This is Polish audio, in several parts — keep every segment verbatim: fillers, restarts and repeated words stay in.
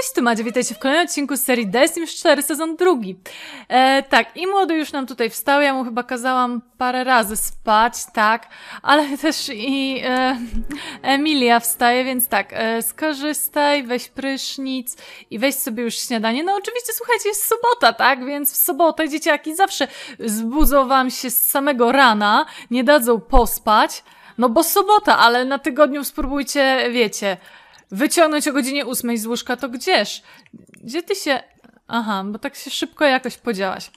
Cześć, tu Madzia, witajcie w kolejnym odcinku z serii The Sims cztery, sezon drugi. E, tak, i młody już nam tutaj wstał, ja mu chyba kazałam parę razy spać, tak, ale też i e, Emilia wstaje, więc tak, e, skorzystaj, weź prysznic i weź sobie już śniadanie. No oczywiście, słuchajcie, jest sobota, tak, więc w sobotę dzieciaki zawsze zbudzą wam się z samego rana, nie dadzą pospać, no bo sobota, ale na tygodniu spróbujcie, wiecie... Wyciągnąć o godzinie ósmej z łóżka, to gdzież? Gdzie ty się... Aha, bo tak się szybko jakoś podziałaś.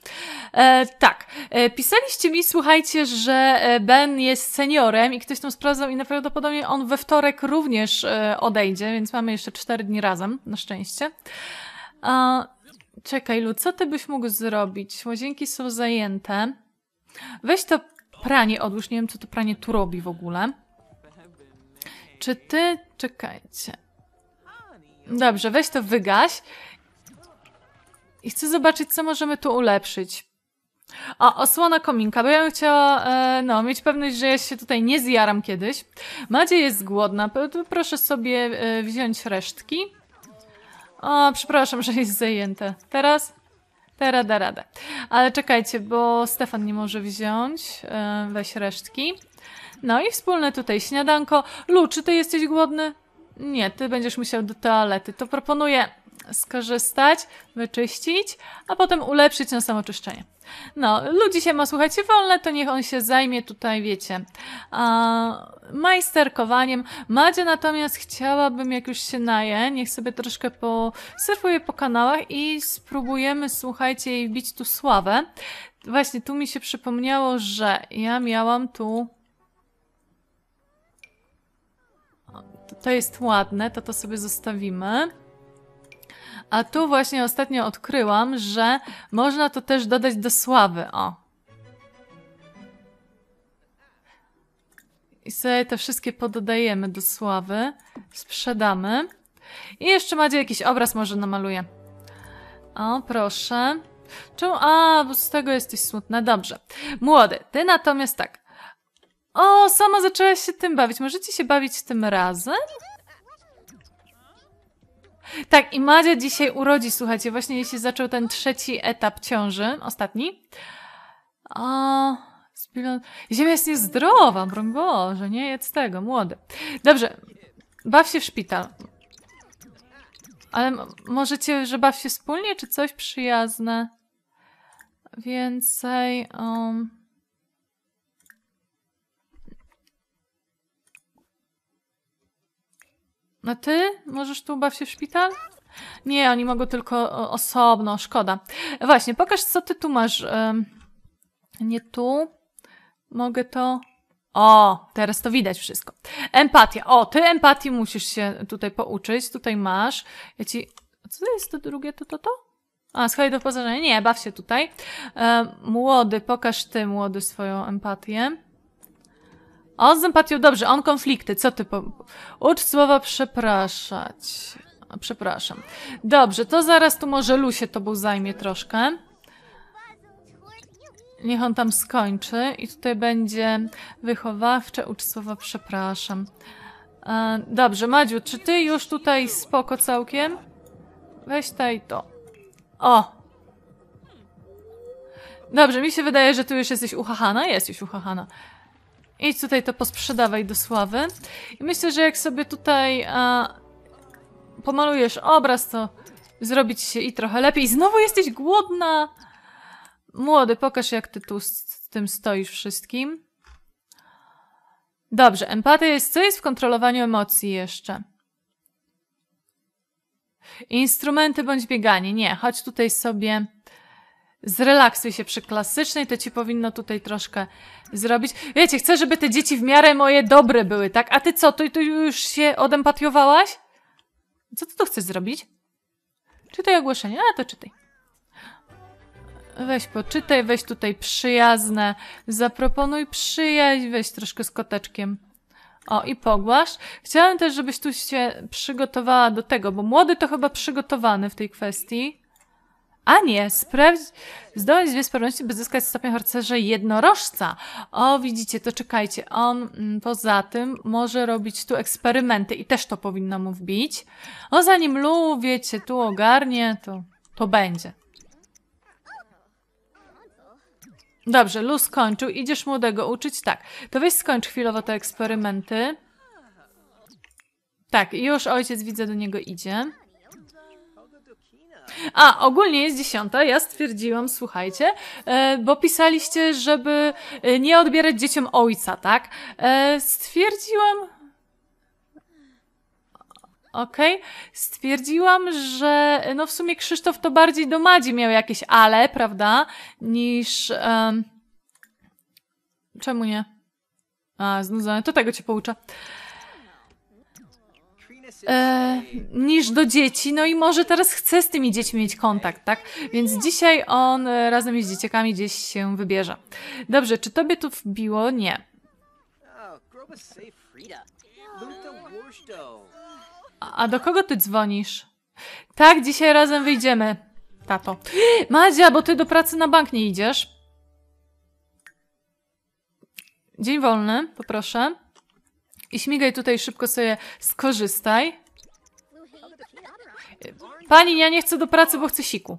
E, tak, e, pisaliście mi, słuchajcie, że Ben jest seniorem i ktoś tam sprawdzał i najprawdopodobniej on we wtorek również e, odejdzie, więc mamy jeszcze cztery dni razem, na szczęście. E, czekaj, Lu, co ty byś mógł zrobić? Łazienki są zajęte. Weź to pranie odłóż, nie wiem, co to pranie tu robi w ogóle. Czy ty... Czekajcie... Dobrze, weź to wygaś. I chcę zobaczyć, co możemy tu ulepszyć. O, osłona kominka, bo ja bym chciała e, no, mieć pewność, że ja się tutaj nie zjaram kiedyś. Madzia jest głodna, proszę sobie e, wziąć resztki. O, przepraszam, że jest zajęte. Teraz? Teraz da radę. Ale czekajcie, bo Stefan nie może wziąć. E, weź resztki. No i wspólne tutaj śniadanko. Lu, czy ty jesteś głodny? Nie, ty będziesz musiał do toalety. To proponuję skorzystać, wyczyścić, a potem ulepszyć na samoczyszczenie. No, Lu dzisiaj ma, słuchajcie, wolne, to niech on się zajmie tutaj, wiecie, a, majsterkowaniem. Madzia natomiast chciałabym, jak już się naje, niech sobie troszkę posurfuje po kanałach i spróbujemy, słuchajcie, jej wbić tu sławę. Właśnie, tu mi się przypomniało, że ja miałam tu... To jest ładne, to to sobie zostawimy. A tu właśnie ostatnio odkryłam, że można to też dodać do sławy, o. I sobie te wszystkie pododajemy do sławy. Sprzedamy. I jeszcze Madzia jakiś obraz może namaluje. O, proszę. Czemu? A, bo z tego jesteś smutna. Dobrze. Młody, ty natomiast tak. O, sama zaczęłaś się tym bawić. Możecie się bawić tym razem? Tak, i Madzia dzisiaj urodzi, słuchajcie, właśnie jej się zaczął ten trzeci etap ciąży, ostatni. O, ziemia jest niezdrowa, broń Boże, nie jedz tego, młody. Dobrze, baw się w szpital. Ale możecie, że baw się wspólnie, czy coś przyjazne? Więcej... Um... No ty? Możesz tu baw się w szpital? Nie, oni mogą tylko osobno, szkoda. Właśnie, pokaż, co ty tu masz. Nie tu. Mogę to... O, teraz to widać wszystko. Empatia. O, ty empatii musisz się tutaj pouczyć. Tutaj masz. Ja ci... Co to jest to drugie? To, to, to? A, schody do poznarzenia. Nie, baw się tutaj. Młody, pokaż ty, młody, swoją empatię. O, z empatią dobrze, on konflikty, co ty po... Ucz słowa przepraszać. Przepraszam. Dobrze, to zaraz tu może Lu się tobą zajmie troszkę. Niech on tam skończy i tutaj będzie wychowawcze, ucz słowa przepraszam. E, dobrze, Madziu, czy ty już tutaj spoko całkiem? Weź tutaj to. O! Dobrze, mi się wydaje, że tu już jesteś uchahana. Jesteś uchahana. Idź tutaj to posprzedawaj do sławy. I myślę, że jak sobie tutaj a, pomalujesz obraz, to zrobić się i trochę lepiej. I znowu jesteś głodna. Młody, pokaż, jak ty tu z, z tym stoisz wszystkim. Dobrze, empatia jest... Co jest w kontrolowaniu emocji jeszcze? Instrumenty bądź bieganie. Nie, chodź tutaj sobie... Zrelaksuj się przy klasycznej, to ci powinno tutaj troszkę zrobić. Wiecie, chcę, żeby te dzieci w miarę moje dobre były, tak? A ty co, ty, ty już się odempatiowałaś? Co ty tu chcesz zrobić? Czytaj ogłoszenie, a to czytaj. Weź poczytaj, weź tutaj przyjazne, zaproponuj przyjaźń, weź troszkę z koteczkiem. O, i pogłasz. Chciałam też, żebyś tu się przygotowała do tego, bo młody to chyba przygotowany w tej kwestii. A nie, sprawdź zdolność z wielkości, by zyskać stopień harcerza jednorożca. O, widzicie, to czekajcie. On m, poza tym może robić tu eksperymenty i też to powinno mu wbić. O, zanim Lu, wiecie, tu ogarnie, to, to będzie. Dobrze, Lu skończył. Idziesz młodego uczyć? Tak. To weź skończ chwilowo te eksperymenty. Tak, już ojciec, widzę, do niego idzie. A, ogólnie jest dziesiąta, ja stwierdziłam, słuchajcie, bo pisaliście, żeby nie odbierać dzieciom ojca, tak? Stwierdziłam... Okej, okay. Stwierdziłam, że no w sumie Krzysztof to bardziej do Madzi miał jakieś ale, prawda? Niż... Um... Czemu nie? A, znudzone, to tego cię pouczę. E, niż do dzieci, no i może teraz chce z tymi dziećmi mieć kontakt, tak? Więc dzisiaj on razem z dzieciakami gdzieś się wybierze. Dobrze, czy tobie to wbiło? Nie. A, a do kogo ty dzwonisz? Tak, dzisiaj razem wyjdziemy, tato. Madzia, bo ty do pracy na bank nie idziesz. Dzień wolny, poproszę. I śmigaj tutaj, szybko sobie skorzystaj. Pani, ja nie chcę do pracy, bo chcę siku.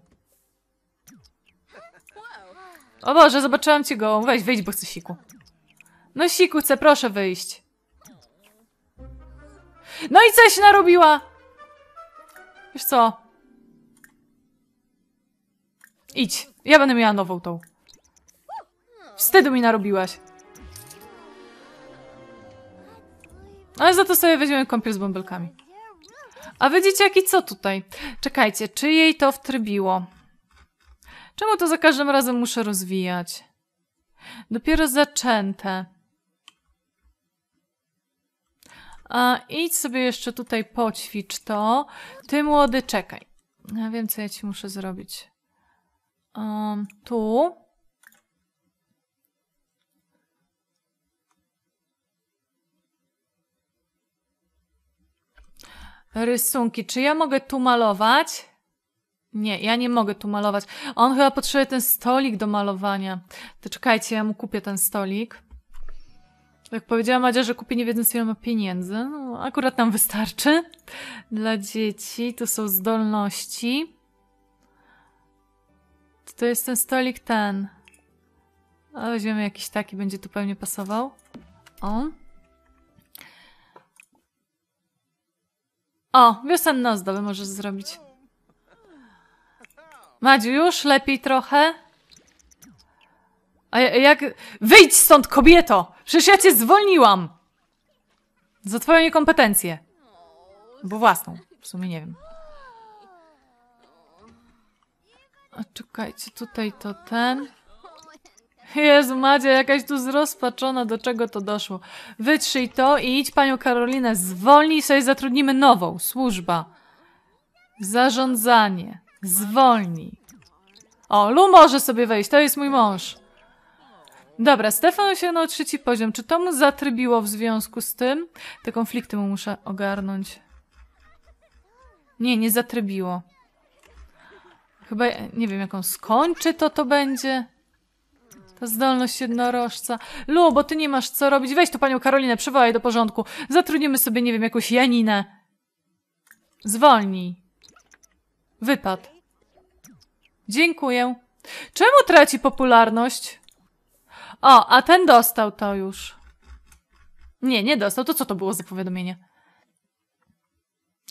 O Boże, zobaczyłam cię go. Weź, wyjdź, bo chcę siku. No siku chcę, proszę wyjść. No i coś narobiła! Wiesz co? Idź, ja będę miała nową tą. Wstydu mi narobiłaś. Ale za to sobie weźmiemy kąpiel z bąbelkami. A wy dzieciaki, co tutaj? Czekajcie, czy jej to wtrybiło? Czemu to za każdym razem muszę rozwijać? Dopiero zaczęte. A idź sobie jeszcze tutaj, poćwicz to. Ty młody, czekaj. Ja wiem, co ja ci muszę zrobić. Um, tu... Rysunki. Czy ja mogę tu malować? Nie, ja nie mogę tu malować. On chyba potrzebuje ten stolik do malowania. To czekajcie, ja mu kupię ten stolik. Jak powiedziała Madzia, że kupi, nie wiedząc, ile ma pieniędzy. No, akurat nam wystarczy. Dla dzieci. Tu są zdolności. To jest ten stolik ten. A weźmiemy jakiś taki, będzie tu pewnie pasował. O. O, wiosenną ozdobę możesz zrobić. Madziu, już lepiej trochę? A jak... Wyjdź stąd, kobieto! Przecież ja cię zwolniłam! Za twoją niekompetencję. Bo własną. W sumie nie wiem. A czekajcie, tutaj to ten... Jezu, Madzia, jakaś tu zrozpaczona, do czego to doszło. Wytrzyj to i idź panią Karolinę, zwolnij, sobie zatrudnimy nową. Służba. Zarządzanie. Zwolnij. O, Lu może sobie wejść, to jest mój mąż. Dobra, Stefan osiągnął trzeci poziom. Czy to mu zatrybiło w związku z tym? Te konflikty mu muszę ogarnąć. Nie, nie zatrybiło. Chyba, nie wiem, jak on skończy, to to będzie... Ta zdolność jednorożca. Lu, bo ty nie masz co robić. Weź tu panią Karolinę, przywołaj do porządku. Zatrudnimy sobie, nie wiem, jakąś Janinę. Zwolnij. Wypad. Dziękuję. Czemu traci popularność? O, a ten dostał to już. Nie, nie dostał. To co to było za powiadomienie?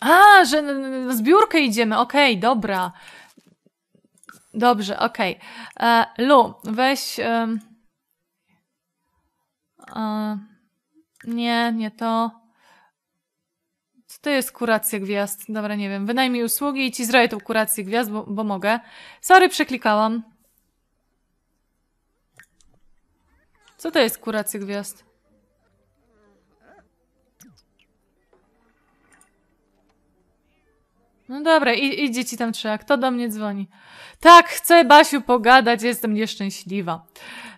A, że na zbiórkę idziemy. Okej, okay, dobra. Dobrze, okej. Okay. Lu, weź... Um, a, nie, nie to. Co to jest kuracja gwiazd? Dobra, nie wiem. Wynajmij usługi i ci zrobię tą kurację gwiazd, bo, bo mogę. Sorry, przeklikałam. Co to jest kuracja gwiazd? No dobra, i, idzie ci tam trzeba. Kto do mnie dzwoni? Tak, chcę, Basiu, pogadać, jestem nieszczęśliwa.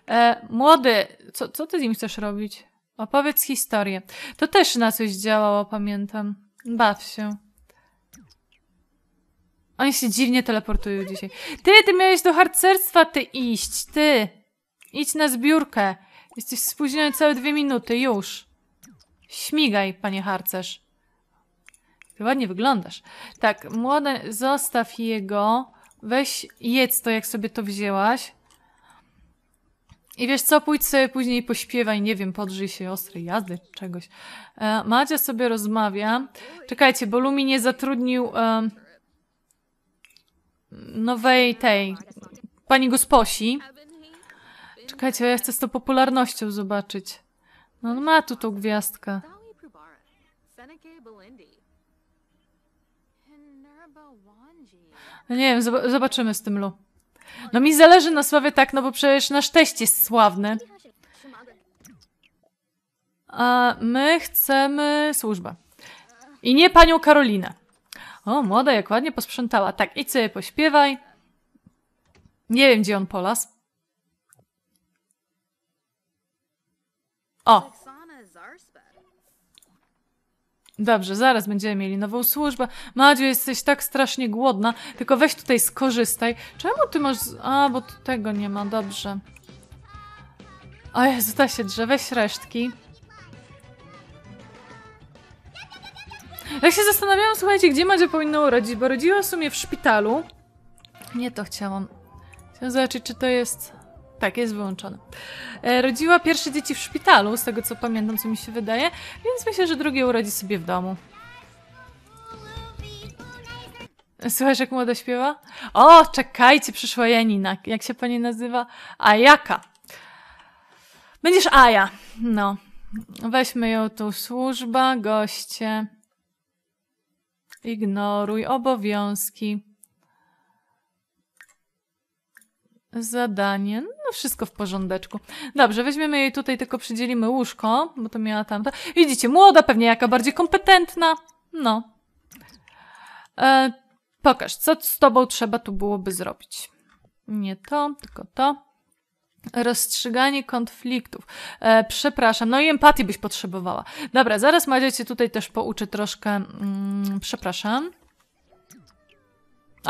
E, młody, co, co ty z nim chcesz robić? Opowiedz historię. To też na coś działało, pamiętam. Baw się. Oni się dziwnie teleportują dzisiaj. Ty, ty miałeś do harcerstwa, ty iść, ty. Idź na zbiórkę. Jesteś spóźniony całe dwie minuty, już. Śmigaj, panie harcerz. Ty ładnie wyglądasz. Tak, młode, zostaw jego. Weź, jedz to, jak sobie to wzięłaś. I wiesz co, pójdź sobie później pośpiewaj, nie wiem, podrzyj się ostrej jazdy, czegoś. E, Madzia sobie rozmawia. Czekajcie, bo Lumi nie zatrudnił e, nowej tej, pani gosposi. Czekajcie, ja chcę z tą popularnością zobaczyć. No on ma tu tą gwiazdkę. No nie wiem, zob zobaczymy z tym Lu. No mi zależy na sławie tak, no bo przecież nasz teść jest sławny. A my chcemy służbę. I nie panią Karolinę. O, młoda, jak ładnie posprzątała. Tak, idź sobie pośpiewaj. Nie wiem, gdzie on polas. O! Dobrze, zaraz będziemy mieli nową służbę. Madziu, jesteś tak strasznie głodna. Tylko weź tutaj skorzystaj. Czemu ty masz... A, bo tu tego nie ma, dobrze. O Jezu, da się drze, weź resztki. Jak się zastanawiałam, słuchajcie, gdzie Madzia powinna urodzić, bo rodziła w sumie w szpitalu. Nie to chciałam. Chciałam zobaczyć, czy to jest... Tak, jest wyłączone. E, rodziła pierwsze dzieci w szpitalu, z tego co pamiętam, co mi się wydaje, więc myślę, że drugie urodzi sobie w domu. Słychać, jak młoda śpiewa? O, czekajcie, przyszła Janina. Jak się pani nazywa? Ayaka. Będziesz Aja. No. Weźmy ją tu. Służba, goście. Ignoruj obowiązki. Zadanie. No wszystko w porządeczku. Dobrze, weźmiemy jej tutaj, tylko przydzielimy łóżko, bo to miała tamta. Widzicie, młoda, pewnie jaka bardziej kompetentna. No. E, pokaż, co z tobą trzeba tu byłoby zrobić. Nie to, tylko to. Rozstrzyganie konfliktów. E, przepraszam. No i empatii byś potrzebowała. Dobra, zaraz Madzia cię tutaj też pouczy troszkę. Mm, przepraszam.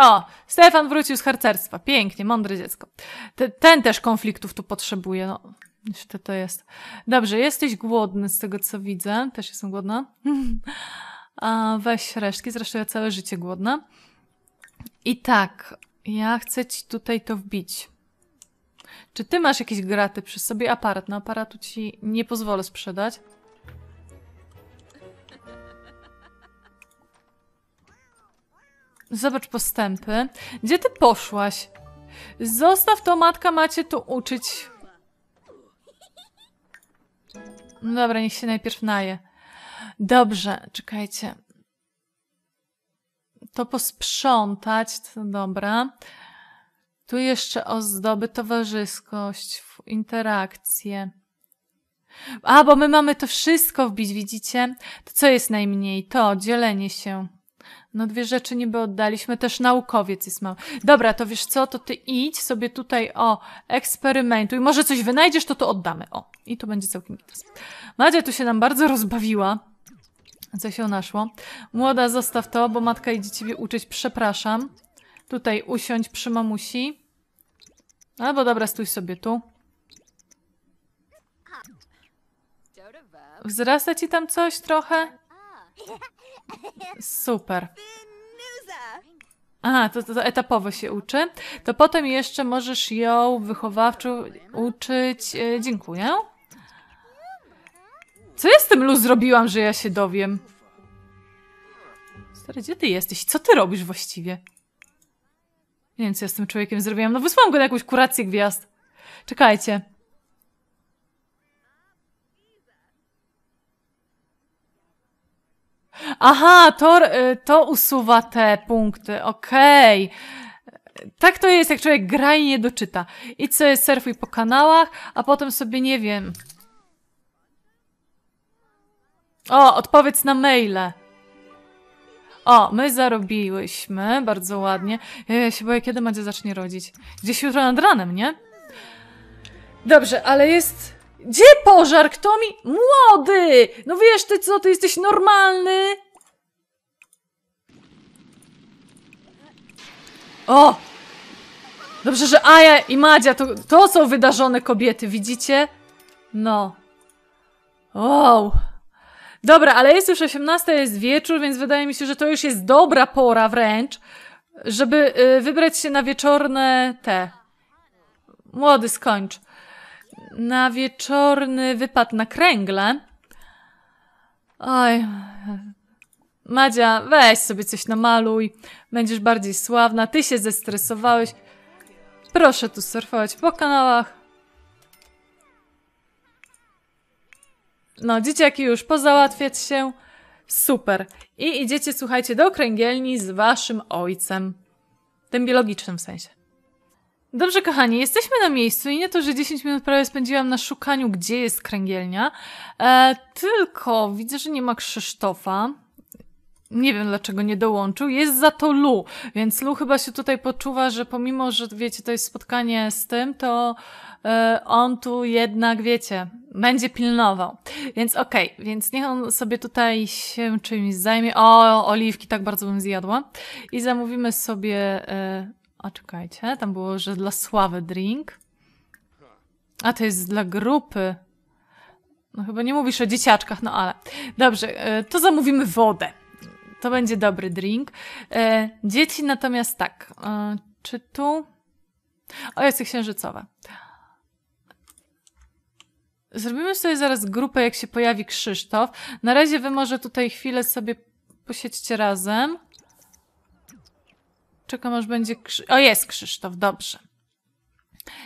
O, Stefan wrócił z harcerstwa. Pięknie, mądre dziecko. Ten, ten też konfliktów tu potrzebuje. No, to, to jest. Dobrze, jesteś głodny z tego, co widzę. Też jestem głodna. A weź resztki, zresztą ja całe życie głodna. I tak, ja chcę ci tutaj to wbić. Czy ty masz jakieś graty przy sobie? Aparat. No, aparatu ci nie pozwolę sprzedać. Zobacz postępy. Gdzie ty poszłaś? Zostaw to, matka macie tu uczyć. No dobra, niech się najpierw naje. Dobrze, czekajcie. To posprzątać, to dobra. Tu jeszcze ozdoby, towarzyskość, interakcje. A, bo my mamy to wszystko wbić, widzicie? To co jest najmniej? To, dzielenie się. No dwie rzeczy niby oddaliśmy, też naukowiec jest mały. Dobra, to wiesz co, to ty idź sobie tutaj, o, eksperymentuj. Może coś wynajdziesz, to to oddamy, o. I to będzie całkiem interes. Madzia tu się nam bardzo rozbawiła. Co się naszło? Młoda, zostaw to, bo matka idzie ciebie uczyć, przepraszam. Tutaj usiądź przy mamusi. Albo dobra, stój sobie tu. Wzrasta ci tam coś trochę? Super. Aha, to, to, to etapowo się uczy. To potem jeszcze możesz ją wychowawczo uczyć. E, dziękuję. Co ja z tym Lu zrobiłam, że ja się dowiem? Stary, gdzie ty jesteś? Co ty robisz właściwie? Nie wiem, co ja z tym człowiekiem zrobiłam. No wysłałam go na jakąś kurację gwiazd. Czekajcie. Aha, to, to usuwa te punkty, okej. Okay. Tak to jest, jak człowiek gra i nie doczyta. I co jest, surfuj po kanałach, a potem sobie, nie wiem. O, odpowiedz na maile. O, my zarobiłyśmy, bardzo ładnie. Ja się boję, kiedy Madzia zacznie rodzić. Gdzieś jutro nad ranem, nie? Dobrze, ale jest... Gdzie pożar? Kto mi... Młody! No wiesz ty co, ty jesteś normalny? O! Dobrze, że Aja i Madzia to, to są wydarzone kobiety, widzicie? No. Wow. Dobra, ale jest już osiemnasta, jest wieczór, więc wydaje mi się, że to już jest dobra pora wręcz, żeby wybrać się na wieczorne te... Młody, skończ. Na wieczorny wypad na kręgle. Oj... Madzia, weź sobie coś namaluj. Będziesz bardziej sławna. Ty się zestresowałeś. Proszę tu surfować po kanałach. No, dzieciaki już pozałatwiać się. Super. I idziecie, słuchajcie, do kręgielni z waszym ojcem. Tym biologicznym w sensie. Dobrze, kochani, jesteśmy na miejscu i nie to, że dziesięć minut prawie spędziłam na szukaniu, gdzie jest kręgielnia. E, tylko widzę, że nie ma Krzysztofa. Nie wiem, dlaczego nie dołączył. Jest za to Lu, więc Lu chyba się tutaj poczuwa, że pomimo, że wiecie, to jest spotkanie z tym, to yy, on tu jednak, wiecie, będzie pilnował. Więc okej, okay, więc niech on sobie tutaj się czymś zajmie. O, oliwki tak bardzo bym zjadła. I zamówimy sobie... Yy, a czekajcie, tam było, że dla sławy drink. A to jest dla grupy. No chyba nie mówisz o dzieciaczkach, no ale... Dobrze, yy, to zamówimy wodę. To będzie dobry drink. E, dzieci natomiast tak. E, czy tu? O, jest księżycowe. Zrobimy sobie zaraz grupę, jak się pojawi Krzysztof. Na razie wy może tutaj chwilę sobie posiedźcie razem. Czekam, aż będzie Krzy... O, jest Krzysztof, dobrze.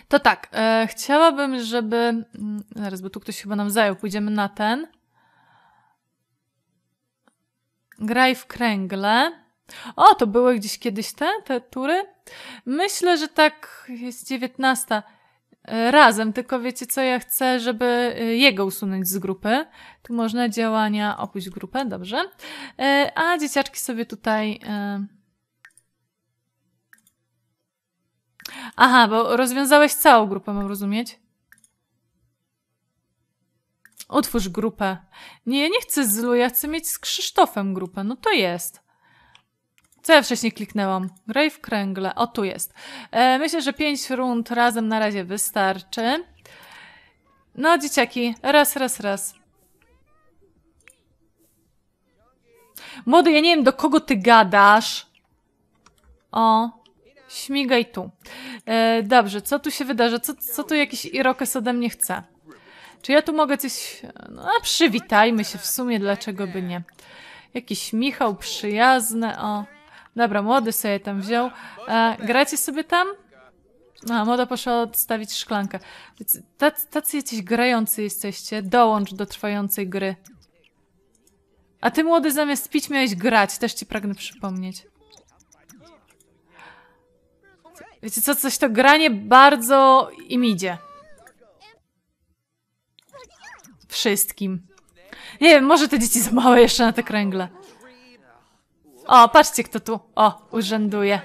To tak, e, chciałabym, żeby... Zaraz, bo tu ktoś chyba nam zajął. Pójdziemy na ten... Graj w kręgle. O, to były gdzieś kiedyś te, te tury? Myślę, że tak jest dziewiętnasta. Razem, tylko wiecie co, ja chcę, żeby jego usunąć z grupy. Tu można działania, opuść grupę, dobrze. A dzieciaczki sobie tutaj... Aha, bo rozwiązałeś całą grupę, mam rozumieć. Otwórz grupę. Nie, ja nie chcę z Lu, ja chcę mieć z Krzysztofem grupę. No to jest. Co ja wcześniej kliknęłam? Graj w kręgle. O, tu jest. E, myślę, że pięć rund razem na razie wystarczy. No, dzieciaki. Raz, raz, raz. Młody, ja nie wiem, do kogo ty gadasz. O. Śmigaj tu. E, dobrze, co tu się wydarzy? Co, co tu jakiś Irokes ode mnie chce? Czy ja tu mogę coś... No, a przywitajmy się w sumie, dlaczego by nie. Jakiś Michał przyjazny, o. Dobra, młody sobie tam wziął. E, gracie sobie tam? A, młoda poszła odstawić szklankę. Tacy, tacy jacyś grający jesteście. Dołącz do trwającej gry. A ty, młody, zamiast pić miałeś grać. Też ci pragnę przypomnieć. Wiecie co, coś to granie bardzo im idzie. Wszystkim. Nie wiem, może te dzieci za małe jeszcze na te kręgle. O, patrzcie kto tu, o, urzęduje.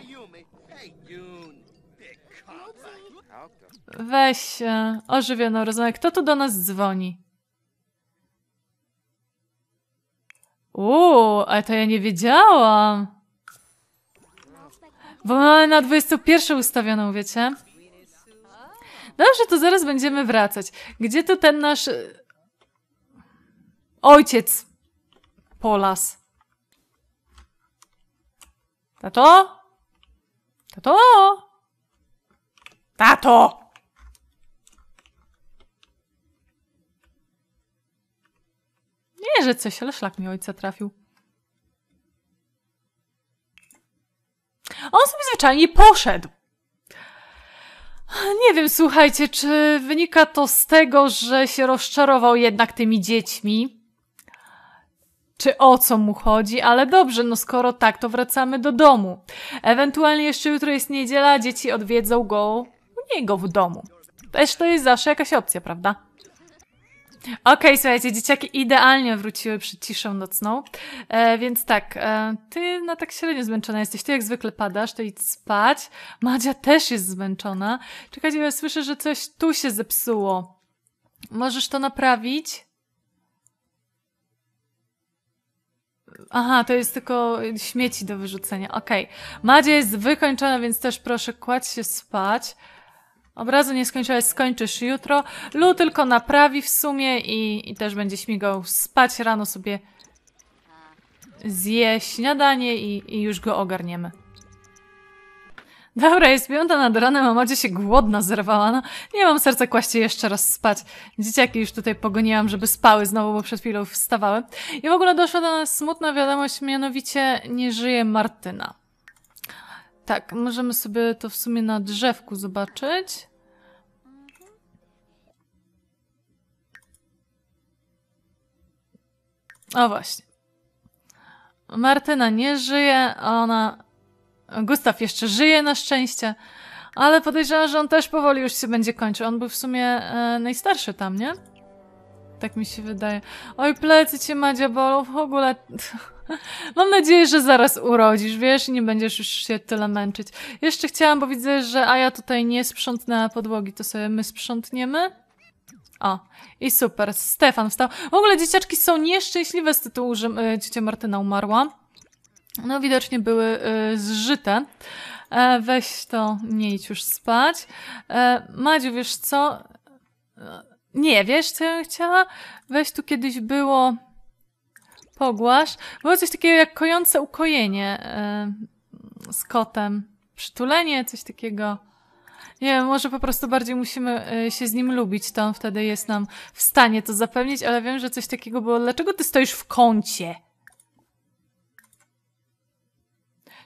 Weź e, ożywioną rozmowę. Kto tu do nas dzwoni? Uuu, ale to ja nie wiedziałam. Bo mamy na dwudziestą pierwszą ustawioną, wiecie? Dobrze, to zaraz będziemy wracać. Gdzie tu ten nasz... Ojciec Polas. Tato? Tato? Tato! Nie, że coś, ale szlak mi ojca trafił. On sobie zwyczajnie poszedł. Nie wiem, słuchajcie, czy wynika to z tego, że się rozczarował jednak tymi dziećmi? Czy o co mu chodzi, ale dobrze, no skoro tak, to wracamy do domu. Ewentualnie jeszcze jutro jest niedziela, dzieci odwiedzą go u niego w domu. Też to jest zawsze jakaś opcja, prawda? Okej, okay, słuchajcie, dzieciaki idealnie wróciły przed ciszą nocną, e, więc tak, e, ty na no, tak średnio zmęczona jesteś, ty jak zwykle padasz, to idź spać. Madzia też jest zmęczona. Czekajcie, ja słyszę, że coś tu się zepsuło. Możesz to naprawić? Aha, to jest tylko śmieci do wyrzucenia. Okej. Okay. Madzia jest wykończona, więc też proszę kładź się spać. Obrazu nie skończyłaś, skończysz jutro. Lu tylko naprawi w sumie i, i też będzie śmigał spać. Rano sobie zje śniadanie i, i już go ogarniemy. Dobra, jest piąta nad ranem, a Madzia się głodna zerwała. No, nie mam serca kłaść się jeszcze raz spać. Dzieciaki już tutaj pogoniłam, żeby spały znowu, bo przed chwilą wstawały. I w ogóle doszła do nas smutna wiadomość, mianowicie nie żyje Martyna. Tak, możemy sobie to w sumie na drzewku zobaczyć. O właśnie. Martyna nie żyje, a ona... Gustaw jeszcze żyje na szczęście, ale podejrzewam, że on też powoli już się będzie kończył. On był w sumie e, najstarszy tam, nie? Tak mi się wydaje. Oj, plecy cię, Madzia, bolą w ogóle. Mam nadzieję, że zaraz urodzisz, wiesz, i nie będziesz już się tyle męczyć. Jeszcze chciałam, bo widzę, że Aja tutaj nie sprzątnęła podłogi, to sobie my sprzątniemy. O, i super, Stefan wstał. W ogóle dzieciaczki są nieszczęśliwe z tytułu, że e, ciocia Martyna umarła. No widocznie były y, zżyte. E, weź to, nie idź już spać. E, Madziu, wiesz co? Nie, wiesz co ja chciała? Weź tu kiedyś było... Pogłasz. Było coś takiego jak kojące ukojenie y, z kotem. Przytulenie, coś takiego. Nie wiem, może po prostu bardziej musimy y, się z nim lubić, to on wtedy jest nam w stanie to zapewnić, ale wiem, że coś takiego było. Dlaczego ty stoisz w kącie?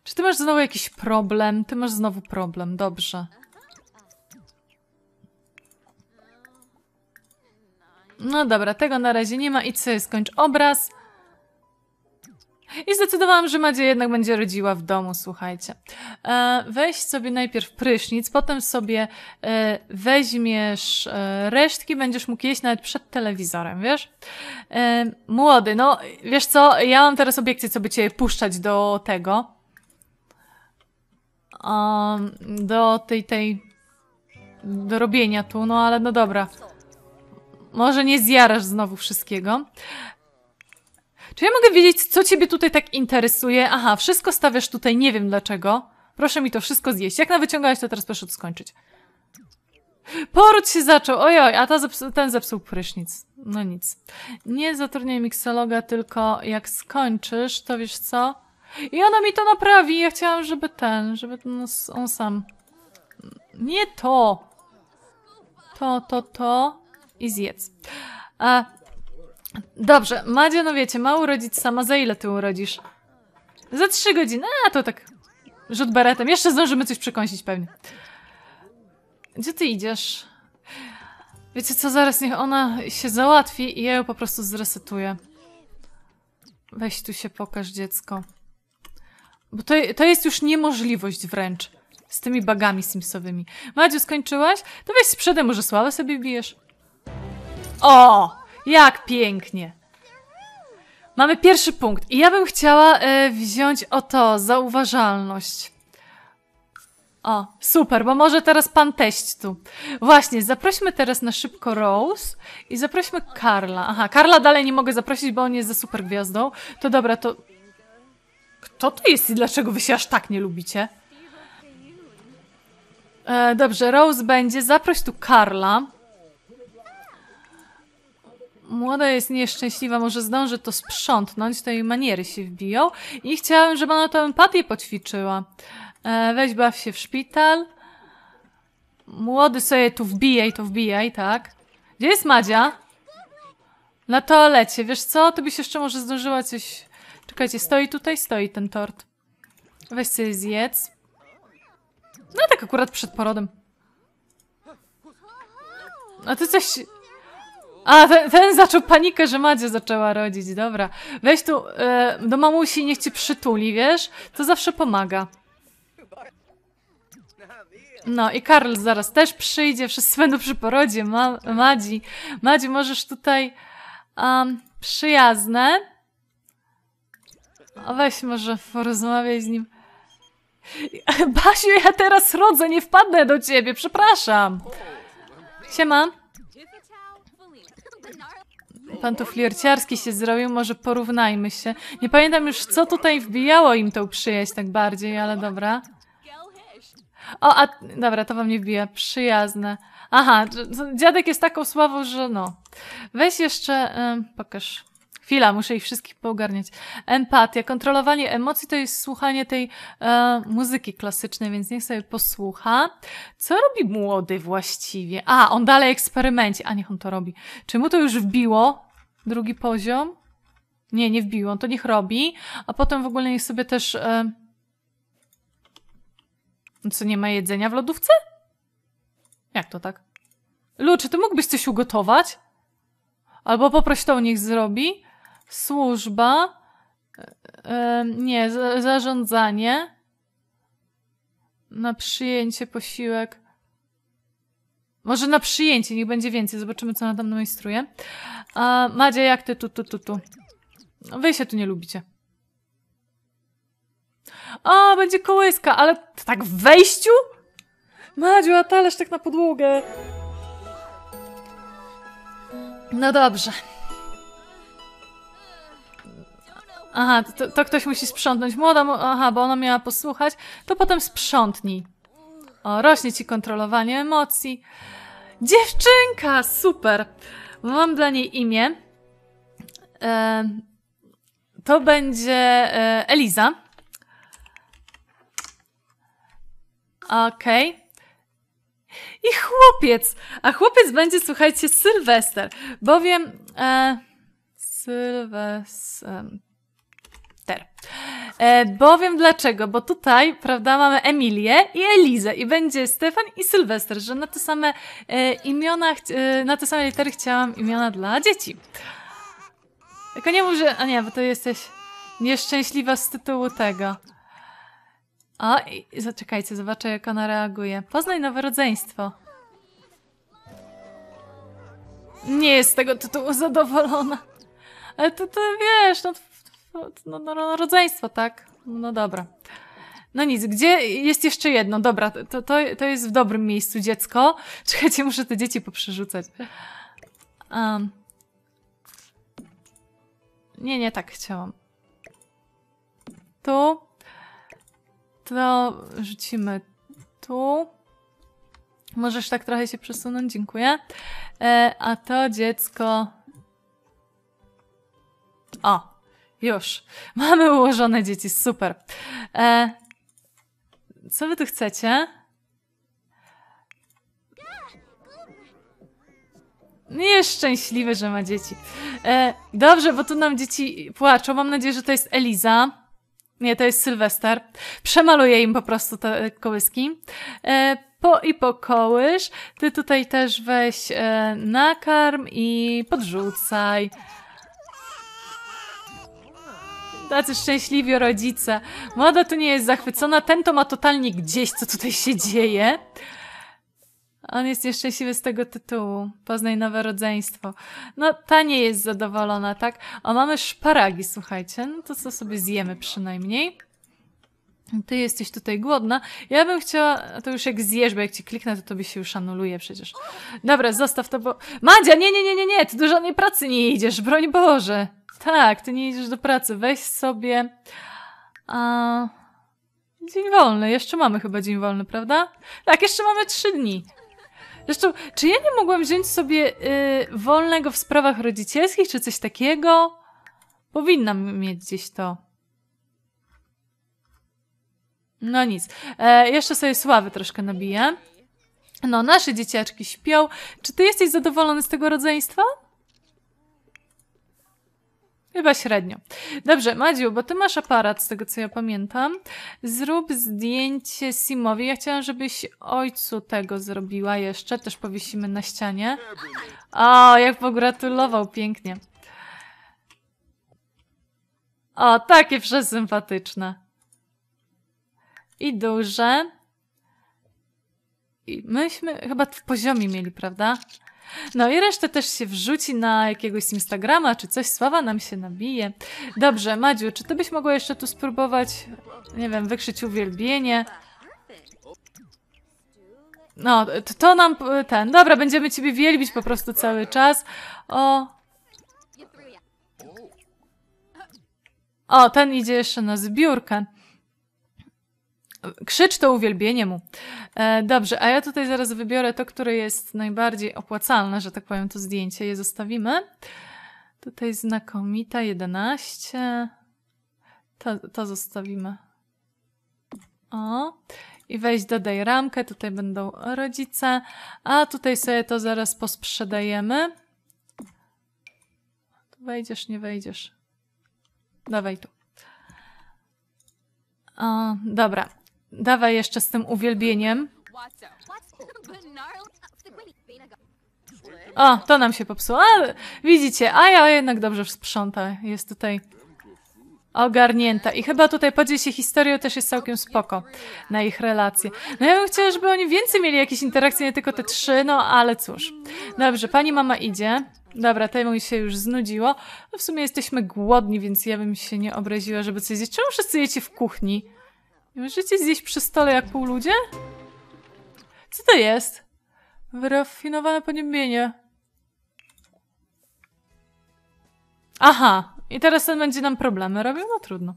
Czy ty masz znowu jakiś problem? Ty masz znowu problem, dobrze. No dobra, tego na razie nie ma. Idź sobie skończ obraz. I zdecydowałam, że Madzia jednak będzie rodziła w domu, słuchajcie. E, weź sobie najpierw prysznic, potem sobie e, weźmiesz e, resztki, będziesz mógł jeść nawet przed telewizorem, wiesz? E, młody, no wiesz co, ja mam teraz obiekcję, co by cię puszczać do tego. Um, do tej, tej do robienia tu, no ale no dobra, może nie zjarasz znowu wszystkiego. Czy ja mogę wiedzieć, co ciebie tutaj tak interesuje? Aha, wszystko stawiasz tutaj, nie wiem dlaczego. Proszę mi to wszystko zjeść, jak nawyciągałaś, to teraz proszę to skończyć. Poród się zaczął, ojoj, a ta zepsu, ten zepsuł prysznic, no nic. Nie zatrudniaj miksologa, tylko jak skończysz, to wiesz co? I ona mi to naprawi, ja chciałam, żeby ten, żeby ten on sam... Nie to! To, to, to... I zjedz. A, dobrze, Madzia, no wiecie, ma urodzić sama. Za ile ty urodzisz? Za trzy godziny, a to tak... Rzut beretem, jeszcze zdążymy coś przekąsić pewnie. Gdzie ty idziesz? Wiecie co, zaraz niech ona się załatwi i ja ją po prostu zresetuję. Weź tu się pokaż, dziecko. Bo to, to jest już niemożliwość wręcz. Z tymi bagami simsowymi. Madziu, skończyłaś? To weź sprzedaj, może sławę sobie bijesz. O! Jak pięknie! Mamy pierwszy punkt. I ja bym chciała y, wziąć o to, zauważalność. O, super, bo może teraz pan teść tu. Właśnie, zaprośmy teraz na szybko Rose i zaprośmy Karla. Aha, Karla dalej nie mogę zaprosić, bo on jest za super gwiazdą. To dobra, to... Kto to jest i dlaczego wy się aż tak nie lubicie? E, dobrze, Rose będzie, zaproś tu Karla. Młoda jest nieszczęśliwa, może zdąży to sprzątnąć, to jej maniery się wbiją. I chciałabym, żeby ona tą empatię poćwiczyła. E, weź baw się w szpital. Młody sobie tu wbijaj, tu wbijaj, tak. Gdzie jest Madzia? Na toalecie, wiesz co? To byś jeszcze może zdążyła coś... Czekajcie, stoi tutaj, stoi ten tort. Weź sobie zjedz. No tak akurat przed porodem. A ty coś... A, ten, ten zaczął panikę, że Madzia zaczęła rodzić, dobra. Weź tu e, do mamusi i niech cię przytuli, wiesz? To zawsze pomaga. No i Karl zaraz też przyjdzie, wszyscy będą przy porodzie. Ma Madzi, Madzi, możesz tutaj um, przyjazne. A weź może porozmawiaj z nim. Basiu, ja teraz rodzę, nie wpadnę do ciebie, przepraszam. Siema. pan tu flirciarski się zrobił, może porównajmy się. Nie pamiętam już, co tutaj wbijało im tą przyjaźń tak bardziej, ale dobra. O, a... Dobra, to wam nie wbija. Przyjazne. Aha, dziadek jest taką sławą, że no. Weź jeszcze... Ym, pokaż. Chwila, muszę ich wszystkich poogarniać. Empatia, kontrolowanie emocji to jest słuchanie tej e, muzyki klasycznej, więc niech sobie posłucha. Co robi młody właściwie? A, on dalej eksperymenci. A, niech on to robi. Czy mu to już wbiło? Drugi poziom? Nie, nie wbiło. On to niech robi. A potem w ogóle niech sobie też... E... Co, nie ma jedzenia w lodówce? Jak to tak? Lu, czy ty mógłbyś coś ugotować? Albo poproś to, niech zrobi. Służba. E, nie, za, zarządzanie. Na przyjęcie posiłek. Może na przyjęcie, niech będzie więcej. Zobaczymy, co ona tam majstruje. A, Madzia, jak ty tu, tu, tu, tu? Wy się tu nie lubicie. A, będzie kołyska, ale tak w wejściu? Madziu, a talerz tak na podłogę. No dobrze. Aha, to, to ktoś musi sprzątnąć. Młoda, aha, bo ona miała posłuchać. To potem sprzątnij. O, rośnie ci kontrolowanie emocji. Dziewczynka, super. Mam dla niej imię. E, to będzie e, Eliza. Okej. Okay. I chłopiec. A chłopiec będzie, słuchajcie, Sylwester. Bowiem... E, Sylwester. E, bowiem dlaczego? Bo tutaj, prawda, mamy Emilię i Elizę. I będzie Stefan i Sylwester, że na te same e, imiona, e, na te same litery chciałam imiona dla dzieci. Tylko nie mów, że... A nie, bo to jesteś nieszczęśliwa z tytułu tego. O, i zaczekajcie, zobaczę, jak ona reaguje. Poznaj nowe rodzeństwo. Nie jest z tego tytułu zadowolona. Ale to, to wiesz, no, no, no, no rodzeństwo, tak? No dobra. No nic, gdzie jest jeszcze jedno? Dobra, to, to, to jest w dobrym miejscu dziecko. Czekajcie, muszę te dzieci poprzerzucać. Um. Nie, nie tak chciałam. Tu... To rzucimy tu. Możesz tak trochę się przesunąć, dziękuję. E, a to dziecko... O, już. Mamy ułożone dzieci, super. E, co wy tu chcecie? Nieszczęśliwe, że ma dzieci. E, dobrze, bo tu nam dzieci płaczą. Mam nadzieję, że to jest Eliza. Nie, to jest Sylwester. Przemaluję im po prostu te kołyski. E, po i po kołysz. Ty tutaj też weź e, nakarm i podrzucaj. Tacy szczęśliwi rodzice. Młoda tu nie jest zachwycona. Ten to ma totalnie gdzieś, co tutaj się dzieje. On jest nieszczęśliwy z tego tytułu. Poznaj nowe rodzeństwo. No, ta nie jest zadowolona, tak? O, mamy szparagi, słuchajcie. No to co sobie zjemy przynajmniej. Ty jesteś tutaj głodna. Ja bym chciała... To już jak zjesz, bo jak ci kliknę, to tobie się już anuluje przecież. Dobra, zostaw to, bo... Madzia, nie, nie, nie, nie, nie! Ty do żadnej pracy nie idziesz, broń Boże! Tak, ty nie idziesz do pracy. Weź sobie... A... Dzień wolny. Jeszcze mamy chyba dzień wolny, prawda? Tak, jeszcze mamy trzy dni. Zresztą, czy ja nie mogłam wziąć sobie yy, wolnego w sprawach rodzicielskich, czy coś takiego? Powinnam mieć gdzieś to. No nic. E, jeszcze sobie sławy troszkę nabiję. No, nasze dzieciaczki śpią. Czy ty jesteś zadowolony z tego rodzeństwa? Chyba średnio. Dobrze, Madziu, bo ty masz aparat, z tego co ja pamiętam. Zrób zdjęcie Simowi. Ja chciałam, żebyś ojcu tego zrobiła jeszcze. Też powiesimy na ścianie. O, jak pogratulował, pięknie. O, takie przesympatyczne. I duże. I myśmy chyba w poziomie mieli, prawda? No i resztę też się wrzuci na jakiegoś Instagrama, czy coś, sława nam się nabije. Dobrze, Madziu, czy ty byś mogła jeszcze tu spróbować, nie wiem, wykrzyć uwielbienie? No, to nam ten, dobra, będziemy ciebie wielbić po prostu cały czas. O, O, ten idzie jeszcze na zbiórkę. Krzycz to uwielbienie mu. E, dobrze, a ja tutaj zaraz wybiorę to, które jest najbardziej opłacalne, że tak powiem, to zdjęcie. Je zostawimy. Tutaj znakomita, jedenaście. To, to zostawimy. O. I weź dodaj ramkę. Tutaj będą rodzice. A tutaj sobie to zaraz posprzedajemy. Tu wejdziesz, nie wejdziesz. Dawaj tu. O, dobra. Dawaj jeszcze z tym uwielbieniem. O, to nam się popsuło. Ale widzicie, a ja jednak dobrze sprząta. Jest tutaj ogarnięta. I chyba tutaj podziel się historią też jest całkiem spoko na ich relacje. No ja bym chciała, żeby oni więcej mieli jakieś interakcje, nie tylko te trzy, no ale cóż. Dobrze, pani mama idzie. Dobra, temu się już znudziło. No w sumie jesteśmy głodni, więc ja bym się nie obraziła, żeby coś zjeść. Czemu wszyscy jecie w kuchni? Nie możecie zjeść przy stole jak pół ludzie? Co to jest? Wyrafinowane poniemienie. Aha, i teraz ten będzie nam problemy robił? No trudno.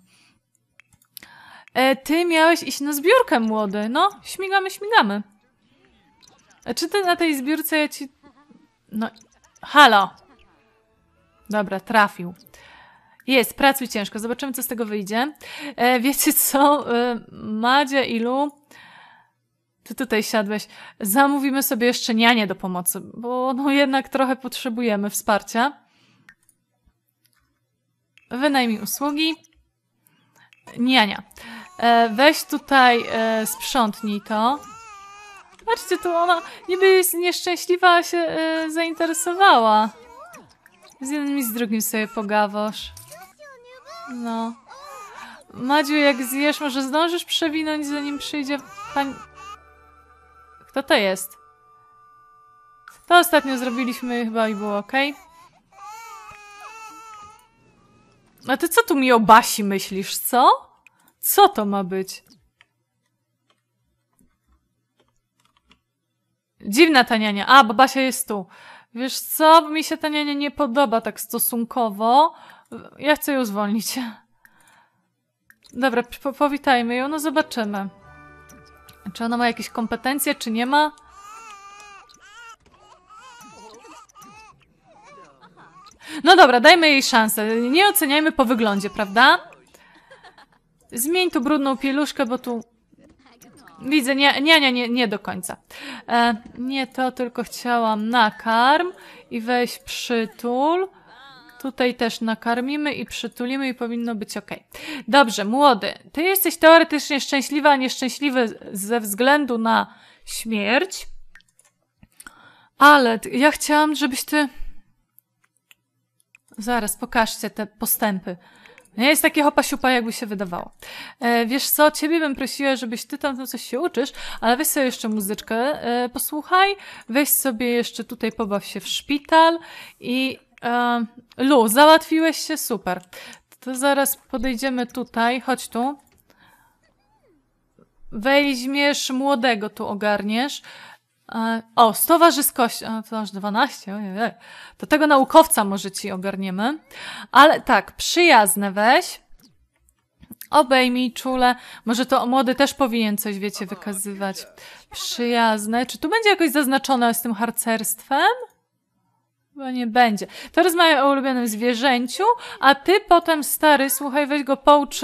E, ty miałeś iść na zbiórkę, młody. No, śmigamy, śmigamy. E, czy ty na tej zbiórce ja ci... No... Halo! Dobra, trafił. Jest, pracuj ciężko. Zobaczymy, co z tego wyjdzie. E, wiecie co? E, Madzia i Lu, ty tutaj siadłeś. Zamówimy sobie jeszcze nianię do pomocy, bo no jednak trochę potrzebujemy wsparcia. Wynajmij usługi. Niania. E, weź tutaj, e, sprzątnij to. Patrzcie, tu ona niby jest nieszczęśliwa, a się y, zainteresowała. Z jednym i z drugim sobie pogawosz. No. Madziu, jak zjesz, może zdążysz przewinąć, zanim przyjdzie pani... Kto to jest? To ostatnio zrobiliśmy chyba i było okej. A ty co tu mi o Basi myślisz, co? Co to ma być? Dziwna ta niania. A, bo Basia jest tu. Wiesz co? Mi się ta niania nie podoba tak stosunkowo. Ja chcę ją zwolnić. Dobra, po powitajmy ją. No zobaczymy. Czy ona ma jakieś kompetencje, czy nie ma? No dobra, dajmy jej szansę. Nie oceniajmy po wyglądzie, prawda? Zmień tu brudną pieluszkę, bo tu... Widzę, nie, nie, nie, nie do końca. E, nie to, tylko chciałam nakarm i weź przytul. Tutaj też nakarmimy i przytulimy i powinno być ok. Dobrze, młody, ty jesteś teoretycznie szczęśliwa, a nieszczęśliwy ze względu na śmierć. Ale ja chciałam, żebyś ty... Zaraz, pokażcie te postępy. Nie jest takie hopa-siupa, jakby się wydawało. E, wiesz co, ciebie bym prosiła, żebyś ty tam coś się uczysz, ale weź sobie jeszcze muzyczkę, e, posłuchaj, weź sobie jeszcze tutaj, pobaw się w szpital i... E, Lu, załatwiłeś się? Super. To zaraz podejdziemy tutaj, chodź tu. Weźmiesz młodego, tu ogarniesz. E, o, z towarzyskością, o, to aż dwanaście, ojej, to tego naukowca może ci ogarniemy. Ale tak, przyjazne weź, obejmij czule, może to młody też powinien coś, wiecie, wykazywać. Przyjazne, czy tu będzie jakoś zaznaczone z tym harcerstwem? Chyba nie będzie. To rozmawiaj o ulubionym zwierzęciu, a ty potem, stary, słuchaj, weź go poucz...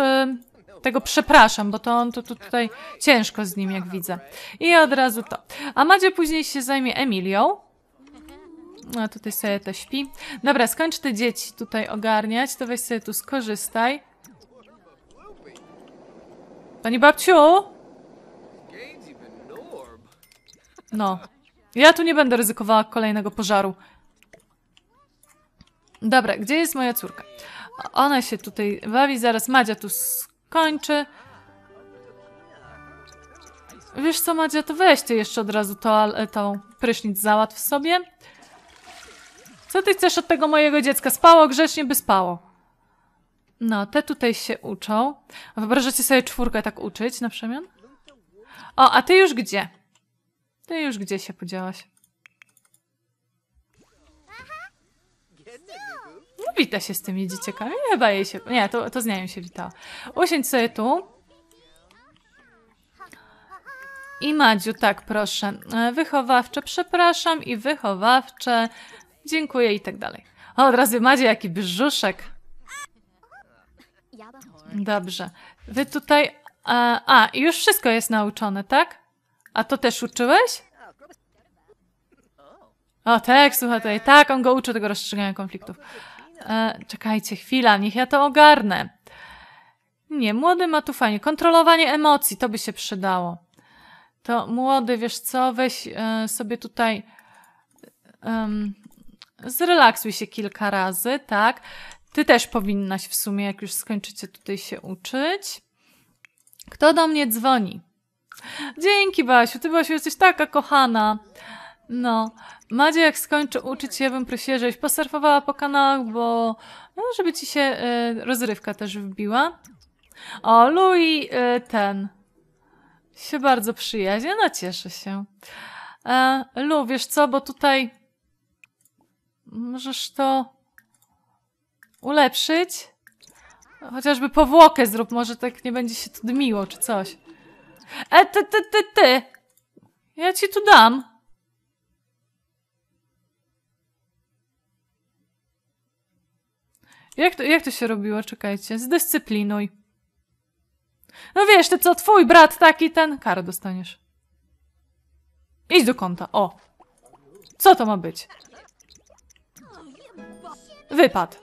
Tego przepraszam, bo to on to, to tutaj ciężko z nim, jak widzę. I od razu to. A Madzia później się zajmie Emilią. No, tutaj sobie to śpi. Dobra, skończ te dzieci tutaj ogarniać, to weź sobie tu skorzystaj. Pani babciu! No. Ja tu nie będę ryzykowała kolejnego pożaru. Dobra, gdzie jest moja córka? Ona się tutaj bawi, zaraz Madzia tu kończy. Wiesz co, Madzia, to weź ty jeszcze od razu to, tą prysznic załatw sobie. Co ty chcesz od tego mojego dziecka? Spało grzecznie, by spało. No, te tutaj się uczą. A wyobrażacie sobie czwórkę tak uczyć na przemian? O, a ty już gdzie? Ty już gdzie się podziałaś? wita się z tymi dzieciakami. Chyba jej się... Nie, to, to z nią się witała. Usiądź sobie tu. I Madziu, tak, proszę. Wychowawcze, przepraszam, i wychowawcze. Dziękuję i tak dalej. O, od razu Madzie, jaki brzuszek. Dobrze. Wy tutaj... A, a, już wszystko jest nauczone, tak? A to też uczyłeś? O, tak, słuchaj tutaj. Tak, on go uczy tego rozstrzygania konfliktów. E, czekajcie, chwila, niech ja to ogarnę. Nie, młody ma tu fajnie. Kontrolowanie emocji, to by się przydało. To młody, wiesz co, weź e, sobie tutaj... Um, zrelaksuj się kilka razy, tak? Ty też powinnaś w sumie, jak już skończycie tutaj się uczyć. Kto do mnie dzwoni? Dzięki, Basiu, ty, Basiu, jesteś taka kochana. No, Madzia, jak skończy uczyć się, ja bym prosiła, żebyś posurfowała po kanałach, bo no, żeby ci się y, rozrywka też wbiła. O, Lu i y, ten się bardzo przyjaźnie, no cieszę się. E, Lu, wiesz co, bo tutaj możesz to ulepszyć. Chociażby powłokę zrób, może tak nie będzie się to dmiło, czy coś. E, ty, ty, ty, ty! Ja ci tu dam. Jak to, jak to się robiło? Czekajcie. Zdyscyplinuj. No wiesz, ty co, twój brat taki, ten... Karę dostaniesz. Idź do kąta, o! Co to ma być? Wypad.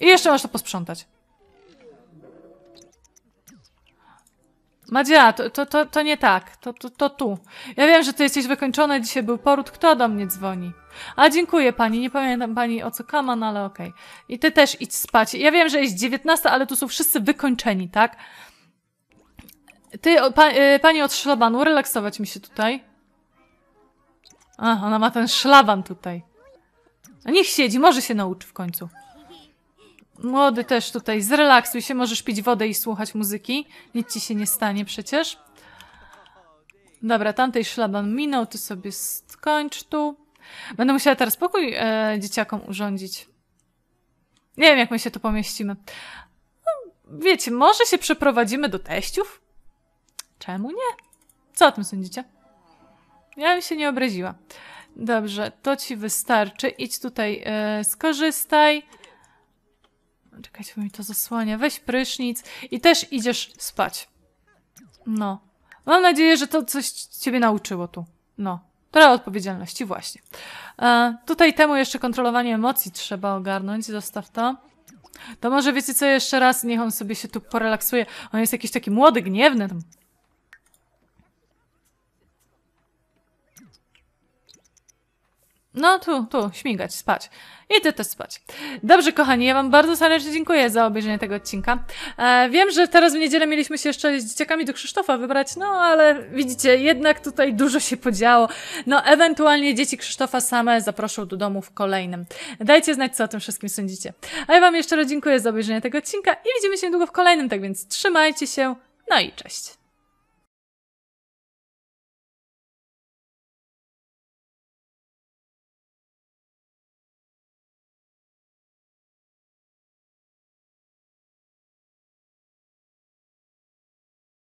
I jeszcze masz to posprzątać. Madzia, to, to, to, to nie tak. To, to, to tu. Ja wiem, że ty jesteś wykończona. Dzisiaj był poród. Kto do mnie dzwoni? A dziękuję pani. Nie pamiętam pani o co kaman, no ale okej. Okay. I ty też idź spać. Ja wiem, że jest dziewiętnasta, ale tu są wszyscy wykończeni, tak? Ty, pa, y, pani od szlabanu. Relaksować mi się tutaj. A, ona ma ten szlaban tutaj. A niech siedzi. Może się nauczy w końcu. Młody też tutaj, zrelaksuj się, możesz pić wodę i słuchać muzyki. Nic ci się nie stanie przecież. Dobra, tamtej szlaban minął, ty sobie skończ tu. Będę musiała teraz pokój e, dzieciakom urządzić. Nie wiem, jak my się tu pomieścimy. No, wiecie, może się przeprowadzimy do teściów? Czemu nie? Co o tym sądzicie? Ja bym się nie obraziła. Dobrze, to ci wystarczy. Idź tutaj, e, skorzystaj. Czekajcie, bo mi to zasłania. Weź prysznic i też idziesz spać. No. Mam nadzieję, że to coś ciebie nauczyło tu. No. Trochę odpowiedzialności, właśnie. E, tutaj temu jeszcze kontrolowanie emocji trzeba ogarnąć. Zostaw to. To może wiecie co, jeszcze raz, niech on sobie się tu porelaksuje. On jest jakiś taki młody, gniewny. Tam. No tu, tu, śmigać, spać. I ty też spać. Dobrze, kochani, ja wam bardzo serdecznie dziękuję za obejrzenie tego odcinka. E, wiem, że teraz w niedzielę mieliśmy się jeszcze z dzieciakami do Krzysztofa wybrać, no ale widzicie, jednak tutaj dużo się podziało. No, ewentualnie dzieci Krzysztofa same zaproszą do domu w kolejnym. Dajcie znać, co o tym wszystkim sądzicie. A ja wam jeszcze raz dziękuję za obejrzenie tego odcinka i widzimy się niedługo w kolejnym, tak więc trzymajcie się, no i cześć.